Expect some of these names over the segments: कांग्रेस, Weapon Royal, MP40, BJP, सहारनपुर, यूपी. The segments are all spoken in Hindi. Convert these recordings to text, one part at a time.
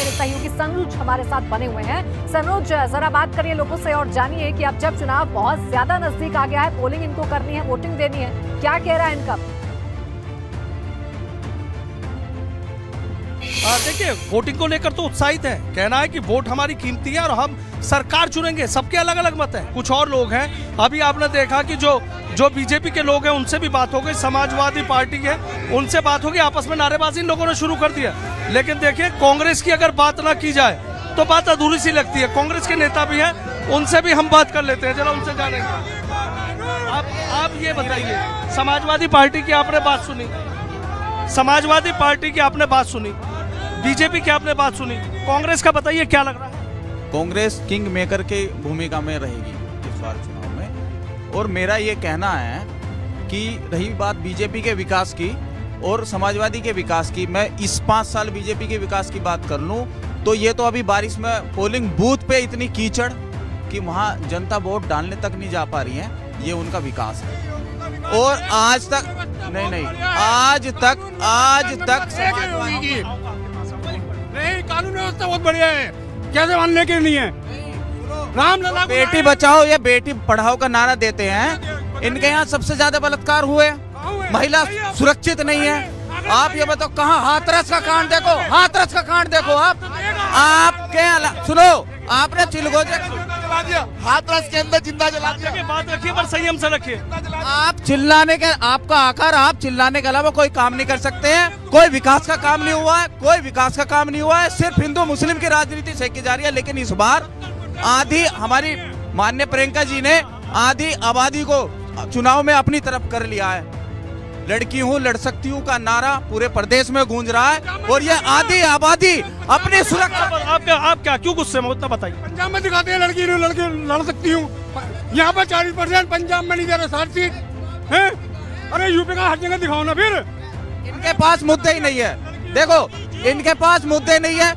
मेरे सहयोगी सनोज हमारे साथ बने हुए हैं। सनोज, जरा बात करिए लोगों से और जानिए कि अब जब चुनाव बहुत ज्यादा नजदीक आ गया है, पोलिंग इनको करनी है, वोटिंग देनी है, क्या कह रहा है इनका? देखिए, वोटिंग को लेकर तो उत्साहित है। कहना है कि वोट हमारी कीमती है और हम सरकार चुनेंगे। सबके अलग अलग मत है। कुछ और लोग हैं, अभी आपने देखा कि जो बीजेपी के लोग हैं उनसे भी बात हो गई, समाजवादी पार्टी है उनसे बात होगी, आपस में नारेबाजी इन लोगों ने शुरू कर दिया। लेकिन देखिए, कांग्रेस की अगर बात ना की जाए तो बात अधूरी सी लगती है। कांग्रेस के नेता भी हैं, उनसे भी हम बात कर लेते हैं, जरा उनसे जानेंगे। आप ये बताइए, समाजवादी पार्टी की आपने बात सुनी, समाजवादी पार्टी की आपने बात सुनी, बीजेपी की आपने बात सुनी, कांग्रेस का बताइए क्या लग रहा है? कांग्रेस किंग मेकर की भूमिका में रहेगी इस बार चुनाव में। और मेरा ये कहना है कि रही बात बीजेपी के विकास की और समाजवादी के विकास की, मैं इस 5 साल बीजेपी के विकास की बात कर लूं तो ये तो अभी बारिश में पोलिंग बूथ पे इतनी कीचड़ कि वहाँ जनता वोट डालने तक नहीं जा पा रही है, ये उनका विकास है। और आज तक नहीं, आज तक नहीं, कानून व्यवस्था बहुत बढ़िया है, कैसे मानने के लिए रामलला बेटी बचाओ या बेटी पढ़ाओ का नारा देते हैं। इनके यहाँ सबसे ज्यादा बलात्कार हुए, महिला सुरक्षित नहीं है। आप ये बताओ कहाँ, हाथरस का कांड देखो, हाथरस का कांड देखो। आपके सुनो, आपने चिलगोजे हाथरस के अंदर जिंदा जला दिया। बात रखिए पर संयम से रखिए। आप चिल्लाने के, आपका आकार, आप चिल्लाने के अलावा कोई काम नहीं कर सकते हैं। कोई विकास का काम नहीं हुआ है, कोई विकास का काम नहीं हुआ है, सिर्फ हिंदू मुस्लिम की राजनीति सेकी जा रही है। लेकिन इस बार आधी हमारी माननीय प्रियंका जी ने आधी आबादी को चुनाव में अपनी तरफ कर लिया है। लड़की हूँ लड़ सकती हूँ का नारा पूरे प्रदेश में गूंज रहा है और ये आधी आबादी अपनी सुरक्षा पर। आप क्या क्यों गुस्से में, उतना बताइए। पंजाब में दिखाते हैं लड़की हूँ लड़की लड़ सकती हूँ, यहाँ पर 40%, पंजाब में नहीं दे रहे 60 सीट है। अरे यूपी का हर जगह दिखाओ ना। फिर इनके पास मुद्दे ही नहीं है। देखो, इनके पास मुद्दे नहीं है।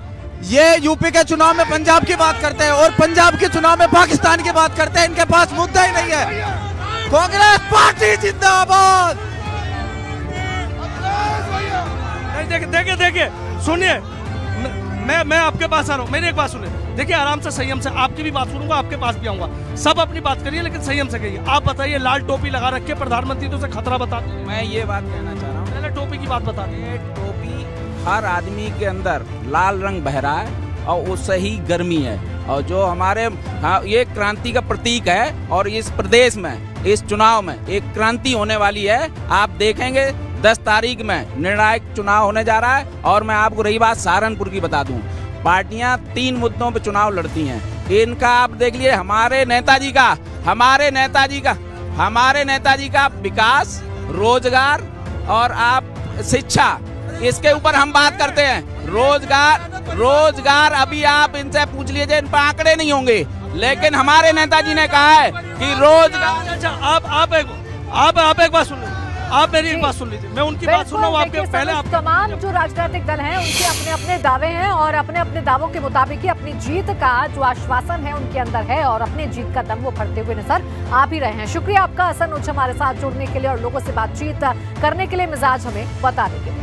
ये यूपी के चुनाव में पंजाब की बात करते हैं और पंजाब के चुनाव में पाकिस्तान की बात करते हैं। इनके पास मुद्दा ही नहीं है। कांग्रेस पार्टी जिंदाबाद। देखिए सुनिए, मैं आपके पास आ रहा हूँ, मेरी एक बात सुनिए। देखिए, आराम से संयम से, आपकी भी बात सुनूंगा, आपके पास भी आऊंगा, सब अपनी बात करिए लेकिन संयम से कहिए। आप बताइए, लाल टोपी लगा रखे प्रधानमंत्री तो उसे खतरा बताते हैं। मैं ये बात कहना चाह रहा हूँ, पहले टोपी की बात बता दें। टोपी हर आदमी के अंदर लाल रंग बह रहा है और उससे ही गर्मी है और जो हमारे ये क्रांति का प्रतीक है और इस प्रदेश में इस चुनाव में एक क्रांति होने वाली है। आप देखेंगे 10 तारीख में निर्णायक चुनाव होने जा रहा है। और मैं आपको रही बात सहारनपुर की बता दूं, पार्टियां 3 मुद्दों पे चुनाव लड़ती हैं। इनका आप देख लिए, हमारे नेताजी का विकास, रोजगार और आप शिक्षा, इसके ऊपर हम बात करते हैं। रोजगार अभी आप इनसे पूछ लीजिए, इन पर आंकड़े नहीं होंगे, लेकिन हमारे नेताजी ने कहा है कि रोजगार। अच्छा, आप एक बात सुन लीजिए, आप मेरी एक बात सुन लीजिए, मैं उनकी बात सुन रहा हूँ। आपके पहले आप तमाम जो राजनीतिक दल हैं उनके अपने अपने दावे हैं और अपने अपने दावों के मुताबिक ही अपनी जीत का जो आश्वासन है उनके अंदर है और अपने जीत का दम वो भरते हुए नजर आ भी रहे हैं। शुक्रिया आपका सनोज हमारे साथ जुड़ने के लिए और लोगों से बातचीत करने के लिए, मिजाज हमें बताने के लिए।